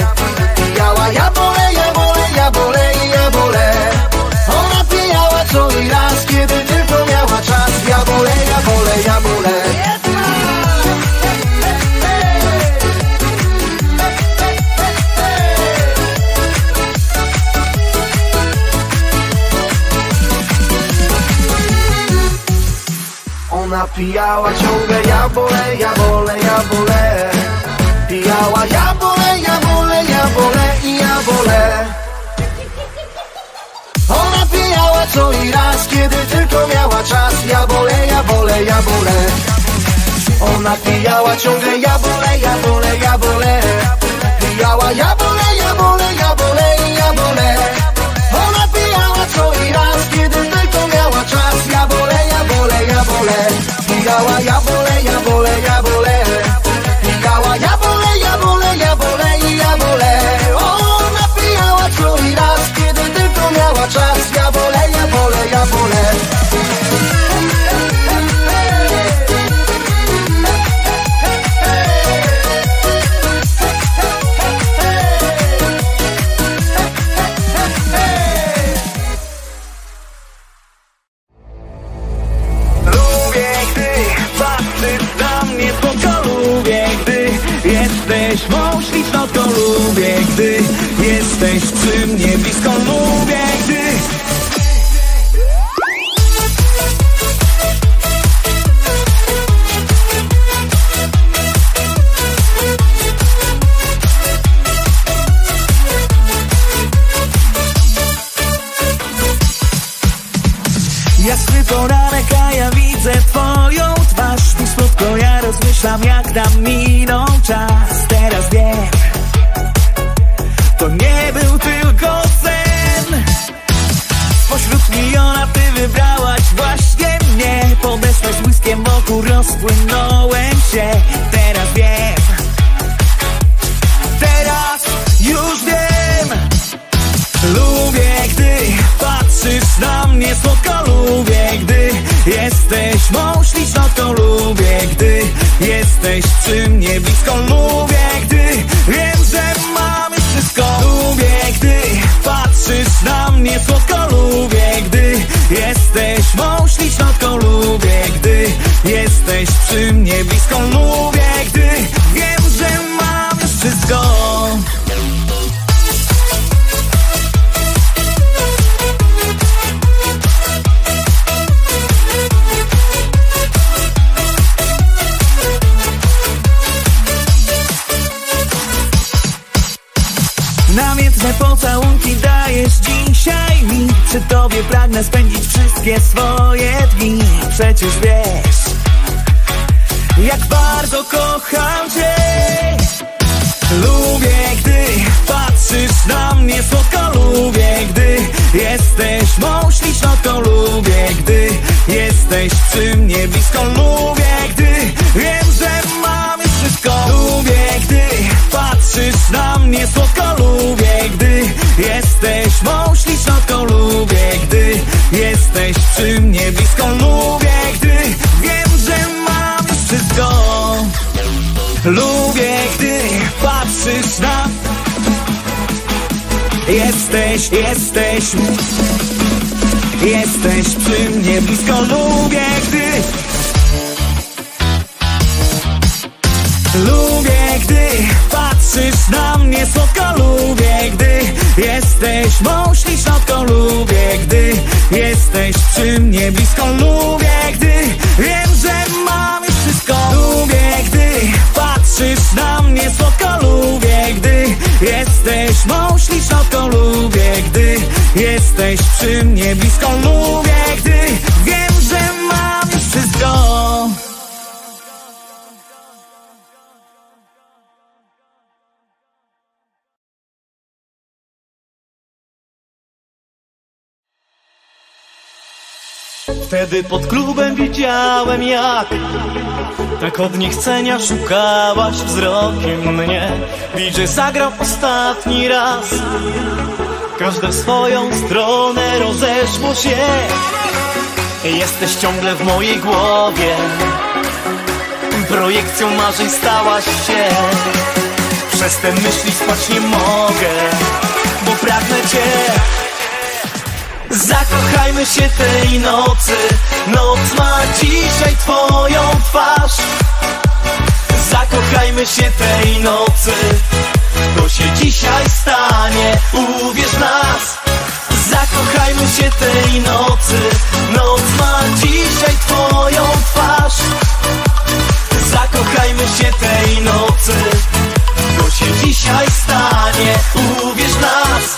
pijała ciągle, ja bolę, ja bolę, ja bolę. Pijała, ja bolę, ja bolę, ja bolę i ja bolę. Ona pijała co i raz, kiedy tylko miała czas. Ja bolę, ja bolę, ja bolę. Ona pijała ciągle, ja bolę, ja bolę, ja bolę. Pijała, ja bolę, ja bolę, ja bolę i ja bolę. Ona pijała co i raz, kiedy tylko miała czas. Ja bolę, ja bolę, ja bolę. Pijała, ja bolę, ja bolę, ja bolę. Pijała, ja bolę, ja bolę, ja bolę i ja bolę. Ona pijała co i raz, kiedy tylko miała czas. Ja bolę, ja bolę, ja bolę. Jesteś przy mnie blisko, lubię gdy. Jasny poranek, a ja widzę twoją twarz. Tu słodko ja rozmyślam, jak nam minął czas. Teraz wiem, to nie był tylko sen. Pośród miliona ty wybrałaś właśnie mnie. Podeszłaś błyskiem wokół, rozpłynąłem się. Teraz wiem, teraz już wiem. Lubię, gdy patrzysz na mnie słodko, lubię, gdy jesteś mą ślicznotką, lubię, gdy jesteś przy mnie blisko, lubię, gdy wiem, że mam. Lubię, gdy patrzysz na mnie słodko, lubię, gdy jesteś mą ślicznotką, lubię, gdy jesteś przy mnie blisko, lubię, gdy wiem, że mam już wszystko. Namiętne pocałunki dajesz dzisiaj mi. Przy tobie pragnę spędzić wszystkie swoje dni. Przecież wiesz, jak bardzo kocham cię. Lubię, gdy patrzysz na mnie słodko, lubię, gdy jesteś mą ślicznotką, lubię, gdy jesteś przy mnie blisko, lubię, gdy wiem, że mam już wszystko. Lubię, gdy patrzysz na mnie słodko, lubię, gdy jesteś mą ślicznotką, lubię, gdy jesteś przy mnie blisko, lubię, gdy wiem, że mam już wszystko. Lubię, gdy patrzysz na... Jesteś, jesteś... Jesteś przy mnie blisko, lubię, gdy... Lubię, gdy patrzysz na mnie słodko, lubię, gdy jesteś mą ślicznotką, lubię, gdy jesteś przy mnie blisko, lubię, gdy wiem, że mam już wszystko. Lubię, gdy patrzysz na mnie słodko, lubię, gdy jesteś mą ślicznotką, lubię, gdy jesteś przy mnie blisko, lubię, gdy wiem, że mam już wszystko. Wtedy pod klubem widziałem, jak tak od niechcenia szukałaś wzrokiem mnie. D J zagrał ostatni raz, każde w swoją stronę rozeszło się. Jesteś ciągle w mojej głowie, projekcją marzeń stałaś się. Przez te myśli spać nie mogę, bo pragnę cię. Zakochajmy się tej nocy, noc ma dzisiaj twoją twarz. Zakochajmy się tej nocy, to się dzisiaj stanie, uwierz nas. Zakochajmy się tej nocy, noc ma dzisiaj twoją twarz. będzie tej nocy, to się dzisiaj stanie, uwierz nas.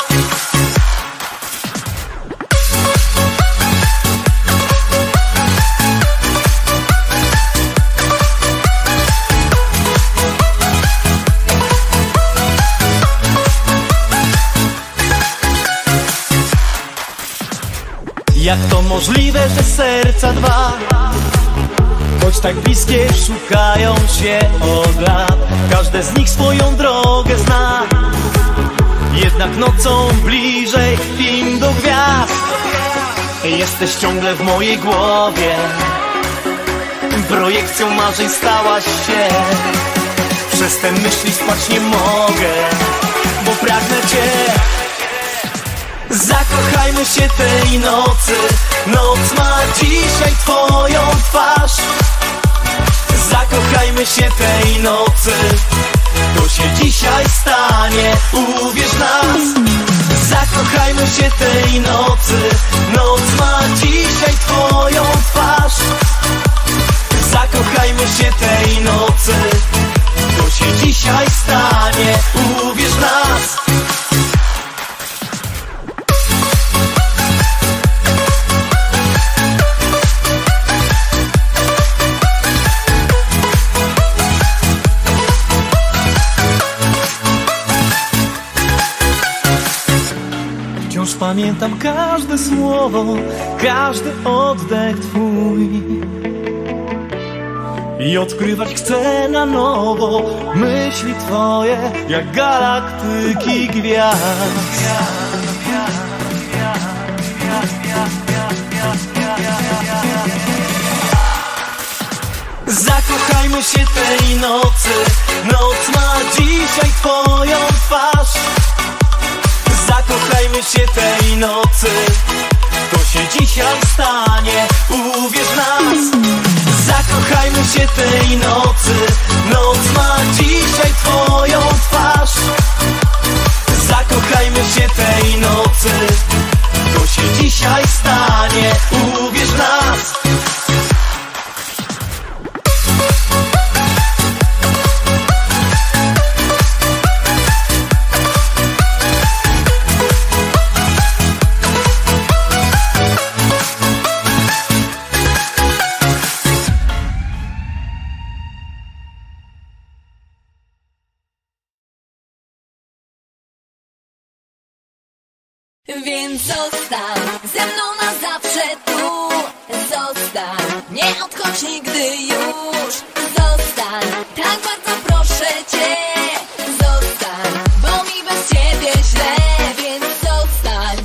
Jak to możliwe, że serca dwa, choć tak bliskie, szukają się od lat. Każde z nich swoją drogę zna, jednak nocą bliżej im do gwiazd. Jesteś ciągle w mojej głowie, projekcją marzeń stałaś się. Przez te myśli spać nie mogę, bo pragnę cię. Zakochajmy się tej nocy, noc ma dzisiaj twoją twarz. Zakochajmy się tej nocy, to się dzisiaj stanie, uwierz nas. Zakochajmy się tej nocy, noc ma dzisiaj twoją twarz. Zakochajmy się tej nocy, to się dzisiaj stanie, uwierz nas. Pamiętam każde słowo, każdy oddech twój i odkrywać chcę na nowo myśli twoje, jak galaktyki gwiazd. Zakochajmy się tej nocy, noc ma dzisiaj twoją twarz. Zakochajmy się tej nocy, to się dzisiaj stanie, uwierz nas. Zakochajmy się tej nocy, noc ma dzisiaj twoją twarz. Zakochajmy się tej nocy, to się dzisiaj stanie, uwierz nas. Więc zostań ze mną na zawsze tu, zostań, nie odchodź nigdy już, zostań, tak bardzo proszę cię, zostań, bo mi bez ciebie źle, więc zostań.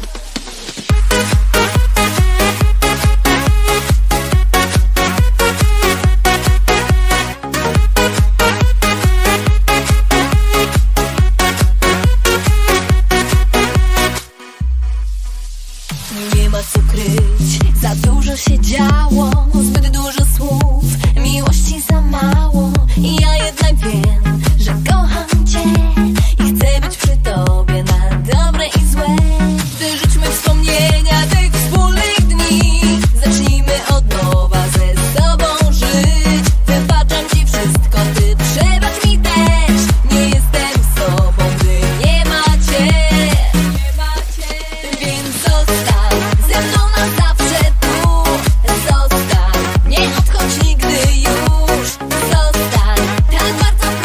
Się działo, zbyt dużo słów, miłości za mało. I ja jednak wiem, że kocham cię i chcę być przy tobie na dobre i złe. Wyrzućmy wspomnienia tych wspólnych dni, zacznijmy od nowa ze sobą żyć. Wybaczam ci wszystko, ty przebacz mi też, nie jestem z tobą, gdy nie ma cię. Więc zostań ze mną na zawsze. Zostań, nie odchodź nigdy już, zostań, tak bardzo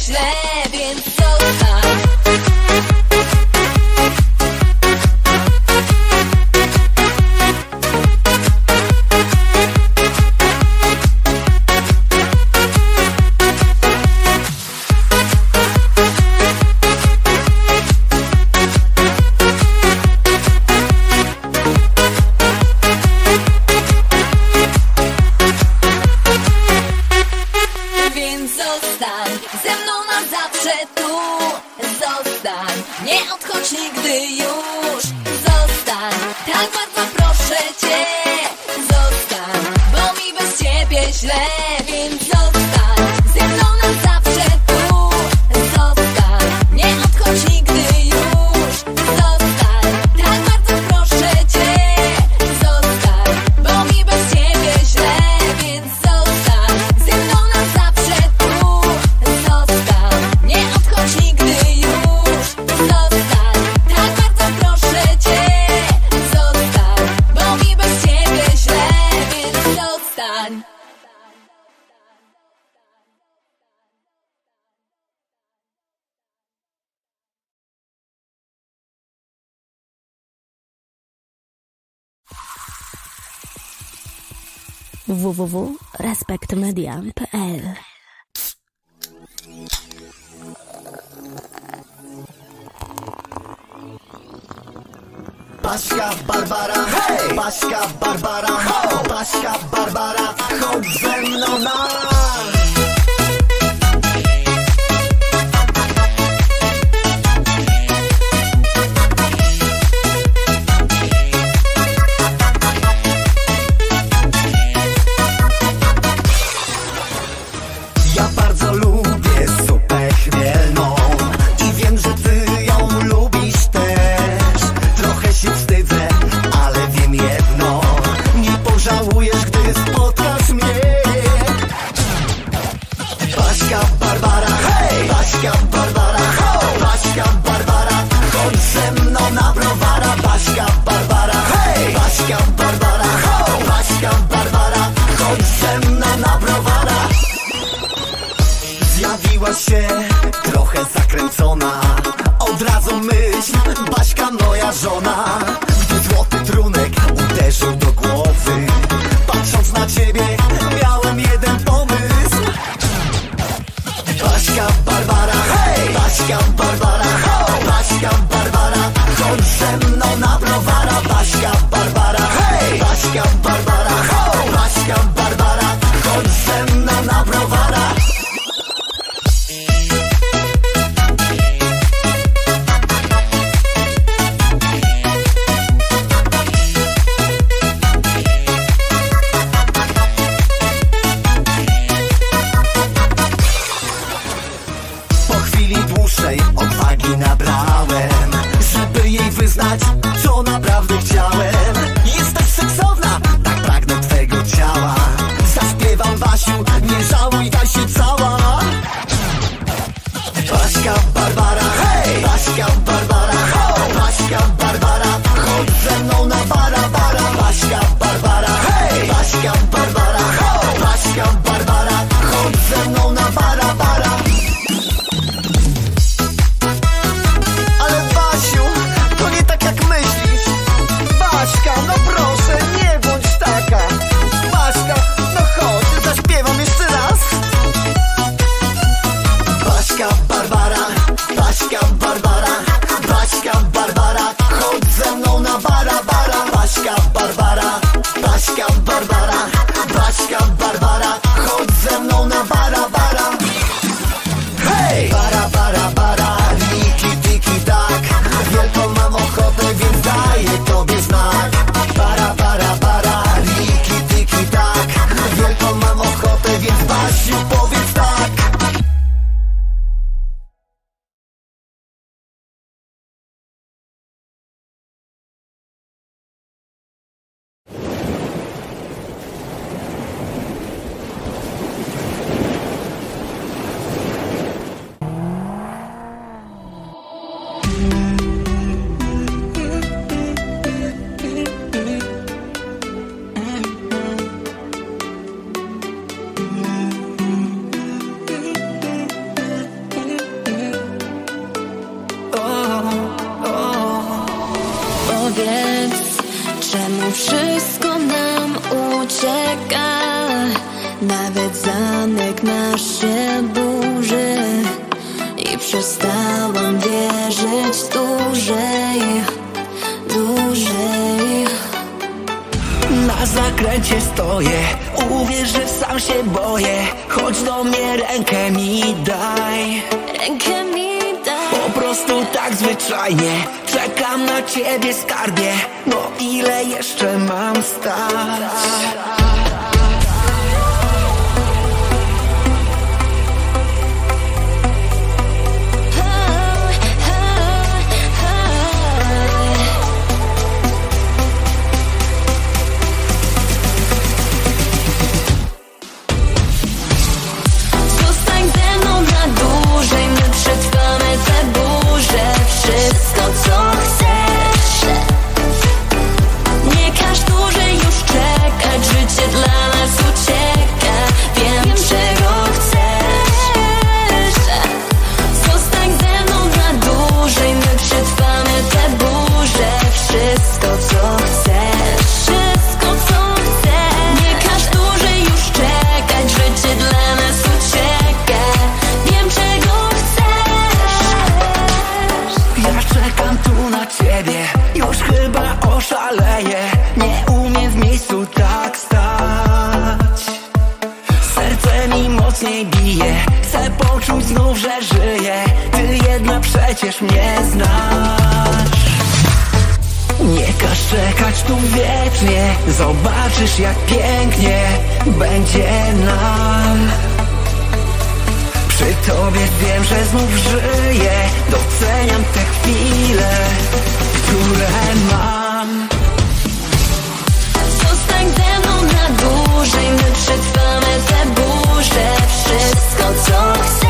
źle, więc zostań. w w w kropka respektmedia kropka p l Baśka Barbara, hej! Baśka Barbara, ho! Baśka Barbara, chodź ze mną na... wszystko nam ucieka, nawet zamek nasz się burzy. I przestałam wierzyć dłużej, dłużej. Na zakręcie stoję, uwierz, że sam się boję. Chodź do mnie, rękę mi daj, rękę mi daj. Po prostu tak zwyczajnie czekam na ciebie, skarbie. No ile jeszcze mam stać? Przecież mnie znasz. Nie każ czekać tu wiecznie, zobaczysz jak pięknie będzie nam. Przy tobie wiem, że znów żyję, doceniam te chwile, które mam. Zostań ze mną na dłużej, my przetrwamy te burze, wszystko co chcesz.